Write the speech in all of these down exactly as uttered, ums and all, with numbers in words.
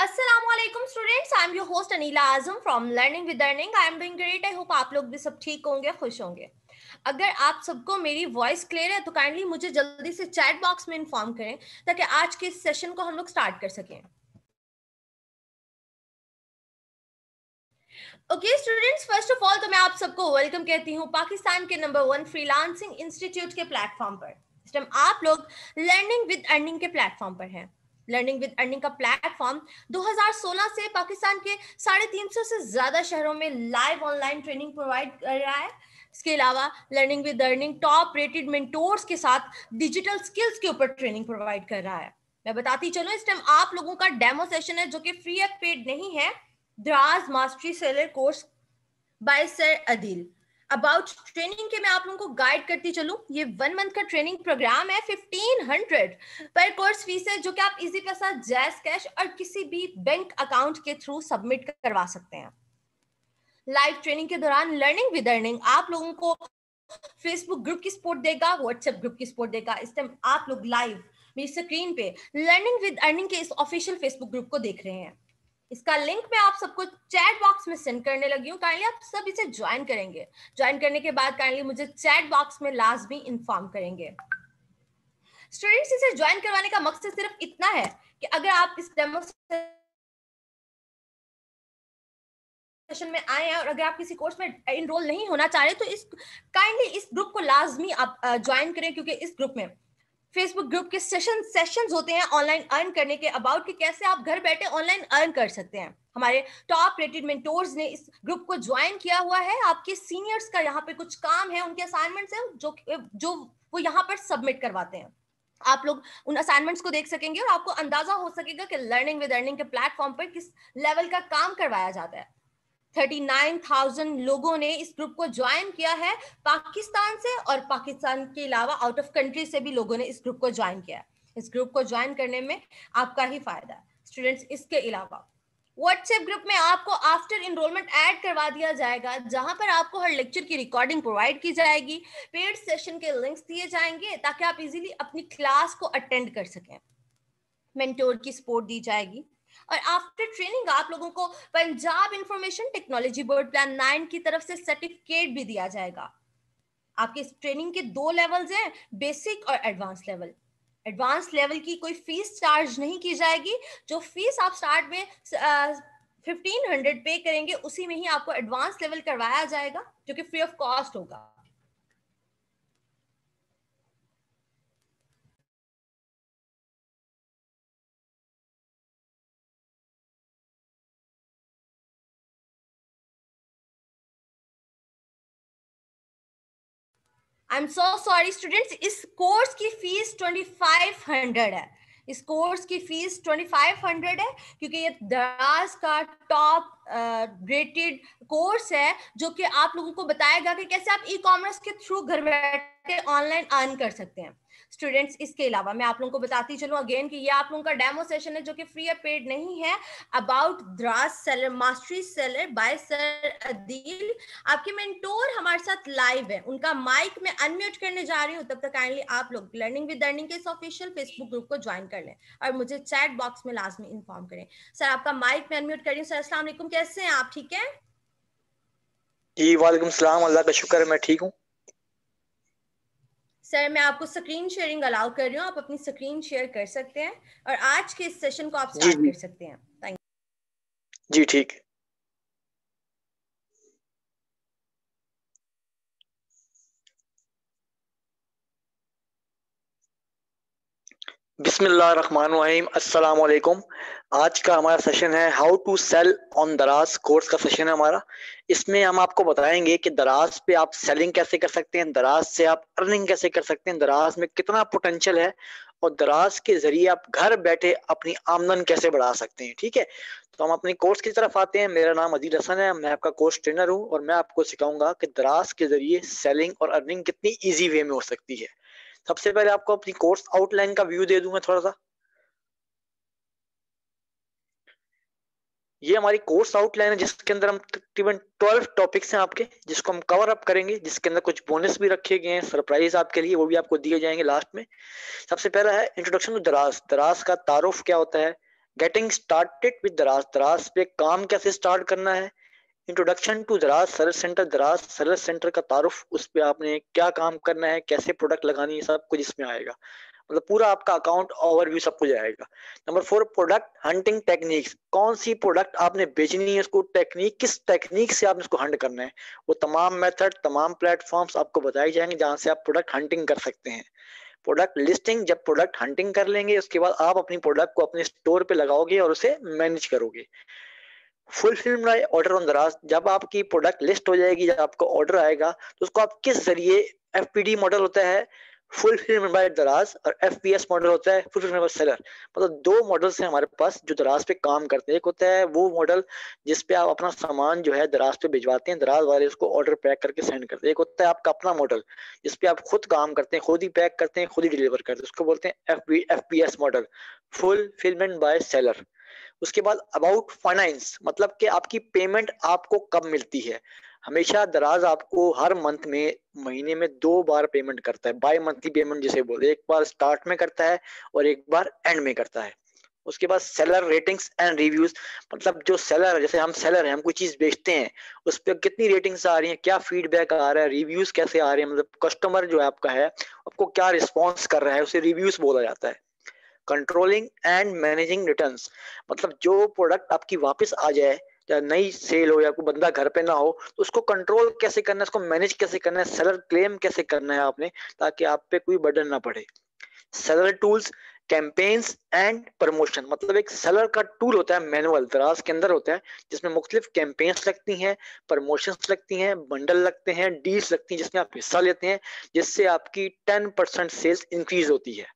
Assalamualaikum students, I am your host Anila Azam from Learning with Earning. I am doing great. I hope आप लोग भी सब ठीक होंगे, खुश होंगे. अगर आप सबको मेरी वॉइस क्लियर है तो काइंडली मुझे जल्दी से चैट बॉक्स में इन्फॉर्म करें ताकि आज के इस सेशन को हम लोग स्टार्ट कर सकें. Okay students, first of all तो मैं आप सबको वेलकम कहती हूँ पाकिस्तान के नंबर वन फ्रीलांसिंग इंस्टीट्यूट के प्लेटफॉर्म पर. इस टाइम आप लोग लर्निंग विद अर्निंग के प्लेटफॉर्म पर हैं. लर्निंग विद अर्निंग का प्लेटफॉर्म दो हज़ार सोलह से पाकिस्तान के साढ़े तीन सौ से ज्यादा शहरों में लाइव ऑनलाइन ट्रेनिंग प्रोवाइड कर रहा है. इसके अलावा learning with earning top rated mentors के साथ डिजिटल स्किल्स के ऊपर ट्रेनिंग प्रोवाइड कर रहा है. मैं बताती चलूं, इस टाइम आप लोगों का डेमो सेशन है जो कि फ्री एफ पेड नहीं है. Daraz mastery seller course by sir Adeel about training के मैं आप लोगों को गाइड करती चलूं. ये वन मंथ का ट्रेनिंग प्रोग्राम है. फिफ्टीन हंड्रेड पर कोर्स फीस है जो कि आप इजी पैसा जैस कैश और किसी भी बैंक अकाउंट के थ्रू सबमिट करवा सकते हैं. लाइव ट्रेनिंग के दौरान लर्निंग विद अर्निंग आप लोगों को फेसबुक ग्रुप की सपोर्ट देगा, व्हाट्सएप ग्रुप की सपोर्ट देगा. इस टाइम आप लोग लाइव मेरी स्क्रीन पे लर्निंग विद अर्निंग के इस ऑफिशियल फेसबुक ग्रुप को देख रहे हैं. इसका लिंक मैं आप सबको चैट बॉक्स में सेंड करने लगी हूँ. काइंडली आप सब इसे ज्वाइन करेंगे. ज्वाइन करने के बाद काइंडली मुझे चैट बॉक्स में लाजमी इन्फॉर्म करेंगे. स्टूडेंट्स, इसे ज्वाइन करवाने का मकसद सिर्फ इतना है कि अगर आप इस डेमो सेशन में आए हैं और अगर आप किसी कोर्स में इनरोल नहीं होना चाह रहे तो इस काइंडली इस ग्रुप को लाजमी आप ज्वाइन करें, क्योंकि इस ग्रुप में फेसबुक ग्रुप के सेशन सेशंस होते हैं ऑनलाइन अर्न करने के अबाउट कि कैसे आप घर बैठे ऑनलाइन अर्न कर सकते हैं. हमारे टॉप रेटेड मेंटोर्स ने इस ग्रुप को ज्वाइन किया हुआ है. आपके सीनियर्स का यहाँ पे कुछ काम है, उनके असाइनमेंट्स हैं जो जो वो यहाँ पर सबमिट करवाते हैं. आप लोग उन असाइनमेंट्स को देख सकेंगे और आपको अंदाजा हो सकेगा कि लर्निंग विद अर्निंग के प्लेटफॉर्म पर किस लेवल का काम करवाया जाता है. उनतालीस हज़ार लोगों ने इस ग्रुप को ज्वाइन किया है पाकिस्तान से, और पाकिस्तान के अलावा आउट ऑफ कंट्री से भी लोगों ने इस ग्रुप को ज्वाइन किया है. इस ग्रुप को ज्वाइन करने में आपका ही फायदा है स्टूडेंट्स. इसके अलावा व्हाट्सएप ग्रुप में आपको आफ्टर इनरोलमेंट ऐड करवा दिया जाएगा, जहां पर आपको हर लेक्चर की रिकॉर्डिंग प्रोवाइड की जाएगी. पेड सेशन के लिंक्स दिए जाएंगे ताकि आप इजीली अपनी क्लास को अटेंड कर सकें. मेंटोर की सपोर्ट दी जाएगी और आफ्टर ट्रेनिंग आप लोगों को Punjab information technology board plan nine की तरफ से सर्टिफिकेट भी दिया जाएगा. आपके इस ट्रेनिंग के दो लेवल्स हैं, बेसिक और एडवांस लेवल. एडवांस लेवल की कोई फीस चार्ज नहीं की जाएगी. जो फीस आप स्टार्ट में फिफ्टीन हंड्रेड पे करेंगे उसी में ही आपको एडवांस लेवल करवाया जाएगा जो कि फ्री ऑफ कॉस्ट होगा. I am so sorry students, इस कोर्स की फीस पच्चीस सौ है. इस कोर्स की फीस पच्चीस सौ है क्योंकि ये दराज का टॉप रेटेड कोर्स है जो कि आप लोगों को बताएगा कि कैसे आप ई कॉमर्स के थ्रू घर बैठे ऑनलाइन अर्न कर सकते हैं. स्टूडेंट्स, इसके अलावा मैं आप लोगों को बताती चलूँ अगेन कि ये आप लोगों का डेमो सेशन है जो कि फ्री या पेड नहीं है. About Daraz seller mastery seller by sir Adeel. आपके मेंटोर हमारे साथ लाइव है. उनका माइक मैं अनम्यूट करने जा रही हूँ. तब तक काइंडली आप लोग लर्निंग विद अर्निंग के इस ऑफिशियल फेसबुक ग्रुप को ज्वाइन कर लें और मुझे चैट बॉक्स में लाजमी इन्फॉर्म करें. सर, आपका माइक मैं अनम्यूट कर रही हूँ. सर अस्सलाम वालेकुम, कैसे हैं आप? ठीक है जी, वालेकुम सलाम, अल्लाह का शुक्र है मैं ठीक हूँ. सर, मैं आपको स्क्रीन शेयरिंग अलाउ कर रही हूँ. आप अपनी स्क्रीन शेयर कर सकते हैं और आज के इस सेशन को आप स्टार्ट कर सकते हैं. Thank you ji. ठीक, बिस्मिल्लाहिर्रहमानिर्रहीम, अस्सलाम वालेकुम. आज का हमारा सेशन है how to sell on Daraz. Course का सेशन है हमारा. इसमें हम आपको बताएंगे कि दराज पे आप सेलिंग कैसे कर सकते हैं, दराज से आप अर्निंग कैसे कर सकते हैं, दराज में कितना पोटेंशियल है और दराज के जरिए आप घर बैठे अपनी आमदन कैसे बढ़ा सकते हैं. ठीक है, तो हम अपने कोर्स की तरफ आते हैं. मेरा नाम अदील हसन है, मैं आपका कोर्स ट्रेनर हूँ और मैं आपको सिखाऊंगा कि दराज के जरिए सेलिंग और अर्निंग कितनी ईजी वे में हो सकती है. सबसे पहले आपको अपनी कोर्स आउटलाइन का व्यू दे दूं मैं थोड़ा सा. ये हमारी कोर्स आउटलाइन है जिसके अंदर हम तकरीबन बारह टॉपिक्स हैं आपके, जिसको हम कवर अप करेंगे, जिसके अंदर कुछ बोनस भी रखे गए हैं सरप्राइज आपके लिए, वो भी आपको दिए जाएंगे लास्ट में. सबसे पहला है इंट्रोडक्शन टू दराज. दराज का तारुफ क्या होता है, गेटिंग स्टार्टेड विद दराज, दराज पे काम कैसे स्टार्ट करना है, introduction to Daraz service centre, Daraz service centre का तारुफ, उस पर आपने क्या काम करना है, कैसे प्रोडक्ट लगानी है, सब कुछ इसमें आएगा। मतलब पूरा आपका अकाउंट ओवरव्यू सब कुछ आएगा। Number four, product hunting techniques, कौन सी प्रोडक्ट आपने बेचनी है, उसको टेक्निक, किस टेक्निक से आपने उसको हंट करना है, वो तमाम मेथड, तमाम प्लेटफॉर्म्स आपको बताए जाएंगे जहाँ से आप प्रोडक्ट हंटिंग कर सकते हैं। प्रोडक्ट लिस्टिंग, जब प्रोडक्ट हंटिंग कर लेंगे उसके बाद आप अपनी प्रोडक्ट को अपने स्टोर पे लगाओगे और उसे मैनेज करोगे। फुलफिल बाय ऑर्डर ऑन दराज, जब आपकी प्रोडक्ट लिस्ट हो जाएगी, जब आपको ऑर्डर आएगा तो उसको आप किस जरिए, एफपीडी मॉडल होता है फुलफिलमेंट बाय दराज और एफपीएस मॉडल होता है फुलफिलमेंट बाय सेलर। मतलब दो मॉडल्स हैं हमारे पास जो दराज पे काम करते हैं। एक होता है वो मॉडल जिसपे आप अपना सामान जो है दराज पे भिजवाते हैं, दराज वाले उसको ऑर्डर पैक करके सेंड करते हैं। एक होता है आपका अपना मॉडल जिसपे आप खुद काम करते हैं, खुद ही पैक करते हैं, खुद ही डिलीवर करते हैं, उसको बोलते हैं FPS model, fulfilment by seller. उसके बाद अबाउट फाइनेंस, मतलब कि आपकी पेमेंट आपको कब मिलती है। हमेशा दराज आपको हर मंथ में, महीने में दो बार पेमेंट करता है, बाय मंथली पेमेंट जिसे बोलते हैं, एक बार स्टार्ट में करता है और एक बार एंड में करता है। उसके बाद सेलर रेटिंग्स एंड रिव्यूज, मतलब जो सेलर, जैसे हम सेलर हैं, हम कोई चीज बेचते हैं, उस पर कितनी रेटिंग्स आ रही हैं, क्या फीडबैक आ रहा है, रिव्यूज कैसे आ रहे हैं, मतलब कस्टमर जो है आपका है, आपको क्या रिस्पॉन्स कर रहा है, उसे रिव्यूज बोला जाता है। कंट्रोलिंग एंड मैनेजिंग रिटर्न्स, मतलब जो प्रोडक्ट आपकी वापस आ जाए, या नई सेल हो या कोई बंदा घर पे ना हो, तो उसको कंट्रोल कैसे करना है, उसको मैनेज कैसे करना है, सेलर क्लेम कैसे करना है आपने, ताकि आप पे कोई बर्डन ना पड़े। Seller tools, campaigns and promotion, मतलब एक सेलर का टूल होता है मैनुअल, दराज के अंदर होता है, जिसमें मुख्तलिफ कैंपेन्स लगती हैं, प्रमोशंस लगती हैं, बंडल लगते हैं, डील्स लगती हैं, जिसमें आप हिस्सा लेते हैं, जिससे आपकी टेन परसेंट सेल्स इंक्रीज होती है।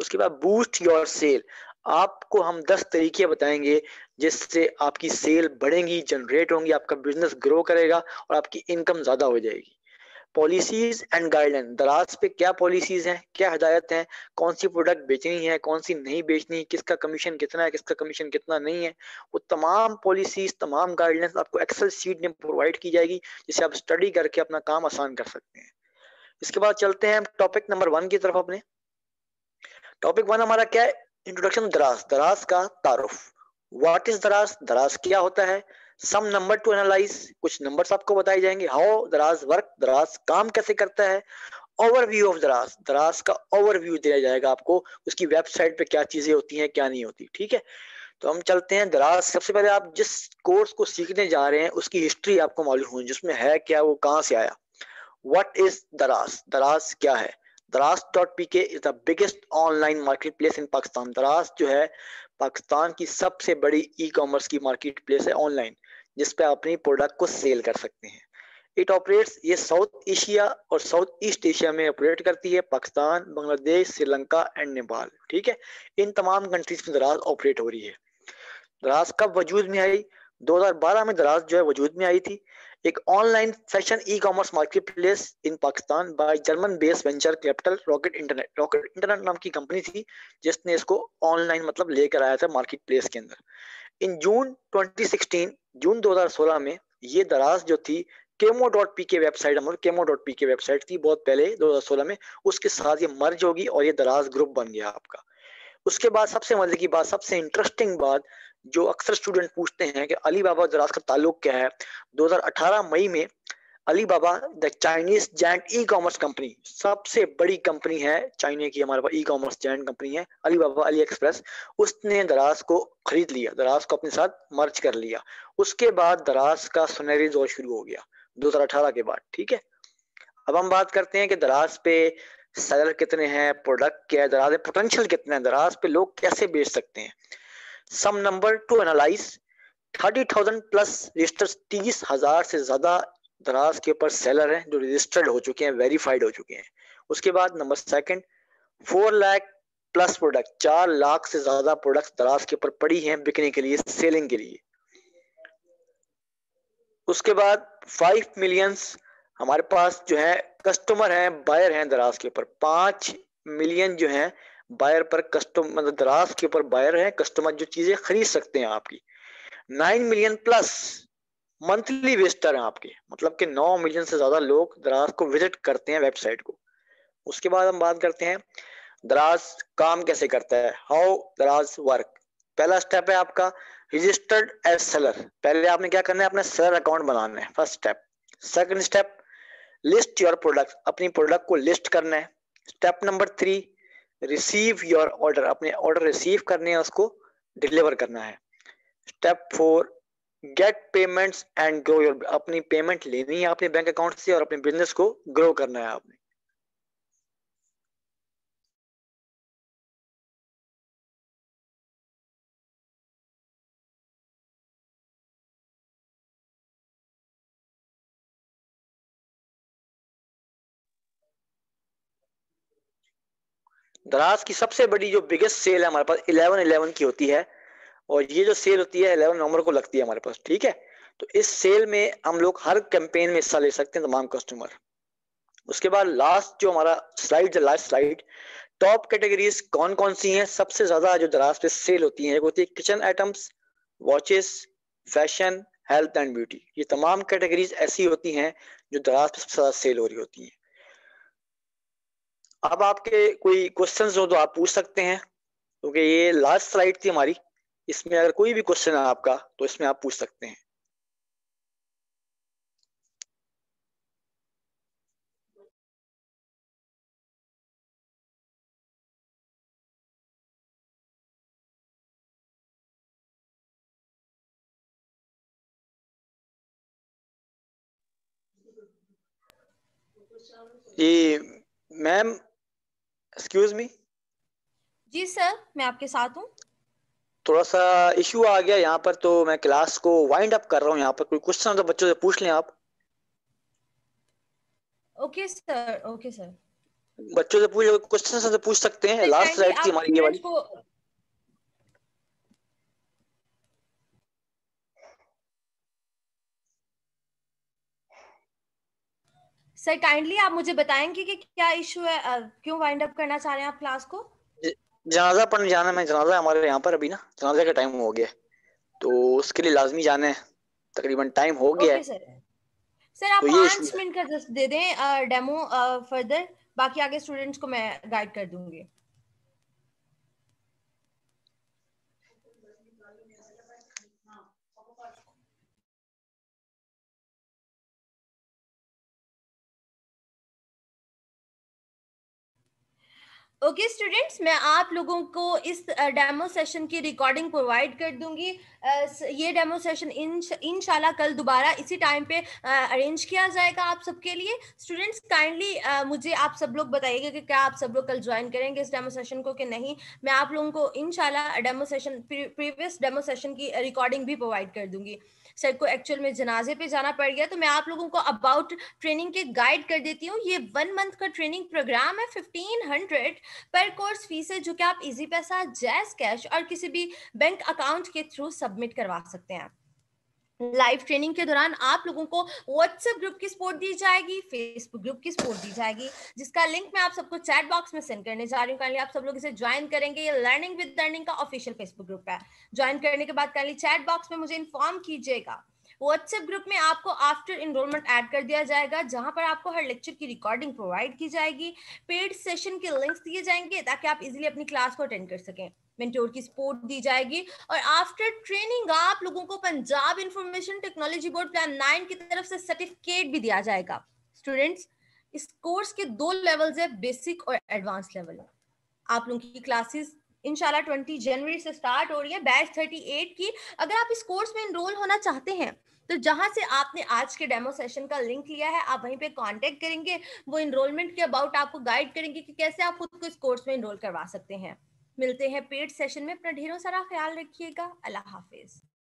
उसके बाद बूस्ट योर सेल, आपको हम दस तरीके बताएंगे जिससे आपकी सेल बढ़ेंगी, जनरेट होंगी, आपका बिजनेस ग्रो करेगा और आपकी इनकम ज्यादा हो जाएगी। पॉलिसीज एंड गाइडलाइन, दराज पे क्या पॉलिसीज हैं, क्या हदायत हैं, कौन सी प्रोडक्ट बेचनी है, कौन सी नहीं बेचनी, किसका कमीशन कितना है, किसका कमीशन कितना नहीं है, वो तमाम पॉलिसीज, तमाम गाइडलाइंस आपको एक्सेल शीट में प्रोवाइड की जाएगी, जिसे आप स्टडी करके अपना काम आसान कर सकते हैं। इसके बाद चलते हैं टॉपिक नंबर वन की तरफ अपने। टॉपिक वन हमारा क्या है, इंट्रोडक्शन दराज, दराज का तारुफ, व्हाट इज दराज, दराज क्या होता है, सम नंबर टू एनालाइज, कुछ नंबर्स आपको बताए जाएंगे, हाउ दराज वर्क, दराज काम कैसे करता है, ओवरव्यू ऑफ दराज, दराज का ओवरव्यू दिया जाएगा आपको, उसकी वेबसाइट पे क्या चीजें होती हैं, क्या नहीं होती। ठीक है, तो हम चलते हैं दराज। सबसे पहले आप जिस कोर्स को सीखने जा रहे हैं उसकी हिस्ट्री आपको मालूम होनी, जिसमें है क्या, वो कहाँ से आया। व्हाट इज दराज, दराज क्या है। Daraz.pk is the biggest online marketplace in Pakistan. Daraz जो है पाकिस्तान की सबसे बड़ी ई कॉमर्स की मार्केट प्लेस है ऑनलाइन, जिसपे आप अपनी प्रोडक्ट को सेल कर सकते हैं। इट ऑपरेट्स, ये साउथ एशिया और साउथ ईस्ट एशिया में ऑपरेट करती है, पाकिस्तान, बांग्लादेश, श्रीलंका एंड नेपाल। ठीक है, इन तमाम कंट्रीज में दराज ऑपरेट हो रही है। दराज कब वजूद में आई, दो हज़ार बारह में दराज जो है वजूद में आई थी, एक online fashion e commerce marketplace in Pakistan by German based venture capital Rocket Internet. Rocket Internet नाम की कंपनी थी जिसने इसको ऑनलाइन मतलब लेकर आया था मार्केटप्लेस के अंदर। इन जून ट्वेंटी सिक्सटीन, जून दो हज़ार सोलह में ये दराज जो थी Kaymu dot P K website, हमारी Kaymu dot P K website थी बहुत पहले दो हज़ार सोलह में, उसके साथ ये मर्ज होगी और ये दराज ग्रुप बन गया आपका। उसके बाद सबसे मजे की बात, सबसे इंटरेस्टिंग बात जो अक्सर स्टूडेंट पूछते हैं कि अलीबाबा दराज का ताल्लुक क्या है, दो हज़ार अठारह मई में Alibaba the Chinese giant e commerce company, सबसे बड़ी कंपनी है चाइना की हमारे पास, ई कॉमर्स जायंट कंपनी है अलीबाबा, अली एक्सप्रेस, उसने दराज को खरीद लिया, दराज को अपने साथ मर्ज कर लिया। उसके बाद दराज का सुनहरी दौर शुरू हो गया दो हज़ार अठारह के बाद। ठीक है, अब हम बात करते हैं कि दराज पे सेलर कितने हैं, प्रोडक्ट क्या है, दराज में पोटेंशियल कितना है, दराज पे लोग कैसे बेच सकते हैं। Some number to analyse, thirty thousand plus registered, तीस हजार से ज्यादा दराज के ऊपर सेलर हैं जो रजिस्टर्ड हो चुके हैं, वेरीफाइड हो चुके हैं। उसके बाद number second, four lakh plus product, चार लाख से ज्यादा प्रोडक्ट दराज के ऊपर पड़ी हैं बिकने के लिए, सेलिंग के लिए। उसके बाद फाइव मिलियंस हमारे पास जो है कस्टमर हैं, बायर हैं दराज के ऊपर, पांच मिलियन जो है बायर पर कस्टमर, मतलब दराज के ऊपर बायर है, कस्टमर जो चीजें खरीद सकते हैं आपकी। Nine million plus monthly visitor हैं आपके, मतलब कि नौ मिलियन से ज्यादा लोग दराज को विजिट करते हैं, वेबसाइट को। उसके बाद हम बात करते हैं दराज काम कैसे करता है, हाउ दराज वर्क। पहला स्टेप है आपका रजिस्टर्ड एज सेलर। पहले आपने क्या करना है, अपना सेलर अकाउंट बनाना है, first step. Second step, list your product, अपनी प्रोडक्ट को लिस्ट करना है। Step number three, receive your order, अपने ऑर्डर रिसीव करने हैं, उसको डिलीवर करना है। Step four, get payments and grow your, अपनी पेमेंट लेनी है अपने बैंक अकाउंट से और अपने बिजनेस को ग्रो करना है आपने। दराज की सबसे बड़ी जो बिगेस्ट सेल है हमारे पास इलेवन इलेवन की होती है, और ये जो सेल होती है इलेवन नवंबर को लगती है हमारे पास, ठीक है। तो इस सेल में हम लोग हर कैंपेन में हिस्सा ले सकते हैं तमाम कस्टमर। उसके बाद लास्ट जो हमारा slide, last slide, top categories कौन कौन सी हैं सबसे ज्यादा जो दराज पे सेल होती है, एक होती है kitchen items, watches, fashion, health and beauty. ये तमाम कैटेगरीज ऐसी होती हैं जो दराज पे सबसे ज्यादा सेल हो रही होती है। अब आपके कोई क्वेश्चंस हो तो आप पूछ सकते हैं, क्योंकि ये लास्ट स्लाइड थी हमारी, इसमें अगर कोई भी क्वेश्चन है आपका तो इसमें आप पूछ सकते हैं। ये मैम, एक्सक्यूज मी। जी सर, मैं आपके साथ हूँ। थोड़ा सा इश्यू आ गया यहाँ पर, तो मैं क्लास को वाइंड अप कर रहा हूँ। यहाँ पर कोई क्वेश्चन हो तो बच्चों से पूछ लें आप। ओके सर, ओके सर, बच्चों से पूछ क्वेश्चन से पूछ सकते हैं। लास्ट स्लाइड थी हमारी ये वाली। सर काइंडली आप मुझे बताएंगे कि क्या इशू है, क्यों वाइंड अप करना चाह रहे हैं आप क्लास को? जनाजा पढ़ने जाना है, जनाजा हमारे यहाँ पर अभी ना जनाजा का टाइम हो गया है, तो उसके लिए लाजमी जाना है, तकरीबन टाइम हो गया है। सर सर आप पाँच मिनट का जस्ट दे दें डेमो फर्दर, बाकी आगे स्टूडेंट्स को मैं गाइड कर दूंगी। ओके okay, स्टूडेंट्स, मैं आप लोगों को इस डेमो सेशन की रिकॉर्डिंग प्रोवाइड कर दूंगी। ये डेमो सेशन इन इंशाल्लाह कल दोबारा इसी टाइम पे अरेंज किया जाएगा आप सबके लिए। स्टूडेंट्स काइंडली मुझे आप सब लोग बताइएगा कि क्या आप सब लोग कल ज्वाइन करेंगे इस डेमो सेशन को कि नहीं। मैं आप लोगों को इंशाल्लाह demo session previous demo session की रिकॉर्डिंग भी प्रोवाइड कर दूंगी। सर को एक्चुअल में जनाजे पे जाना पड़ गया, तो मैं आप लोगों को अबाउट ट्रेनिंग के गाइड कर देती हूँ। ये वन मंथ का ट्रेनिंग प्रोग्राम है, फिफ्टीन हंड्रेड पर कोर्स फीस है, जो कि आप इजी पैसा, जैज़ कैश और किसी भी बैंक अकाउंट के थ्रू सबमिट करवा सकते हैं। लाइव ट्रेनिंग के दौरान आप लोगों को व्हाट्सएप ग्रुप की सपोर्ट दी जाएगी, फेसबुक ग्रुप की सपोर्ट दी जाएगी, जिसका लिंक मैं आप सबको चैट बॉक्स में सेंड करने जा रही हूँ। काइंडली आप सब लोग इसे ज्वाइन करेंगे। ये लर्निंग विद अर्निंग का ऑफिशियल फेसबुक ग्रुप है। ज्वाइन करने के बाद काइंडली चैट बॉक्स में मुझे इन्फॉर्म कीजिएगा। व्हाट्सएप ग्रुप में आपको आफ्टर इनरोलमेंट ऐड कर दिया जाएगा, जहां पर आपको हर लेक्चर की रिकॉर्डिंग प्रोवाइड की जाएगी, पेड सेशन के लिंक्स दिए जाएंगे ताकि आप इजीली अपनी क्लास को अटेंड कर सकें, मेंटोर की सपोर्ट दी जाएगी। और आफ्टर ट्रेनिंग आप लोगों को Punjab information technology board plan nine की तरफ से सर्टिफिकेट भी दिया जाएगा। स्टूडेंट्स, इस कोर्स के दो लेवल्स है, बेसिक और एडवांस लेवल। आप लोगों की क्लासेस इंशाल्लाह बीस जनवरी से स्टार्ट हो रही है, बैच अड़तीस की। अगर आप इस कोर्स में इनरोल होना चाहते हैं तो जहां से आपने आज के डेमो सेशन का लिंक लिया है आप वहीं पे कांटेक्ट करेंगे, वो इनरोलमेंट के अबाउट आपको गाइड करेंगे कि कैसे आप खुद को इस कोर्स में इनरोल करवा सकते हैं। मिलते हैं पेड सेशन में। अपना ढेरों सारा ख्याल रखिएगा। अल्लाह हाफिज।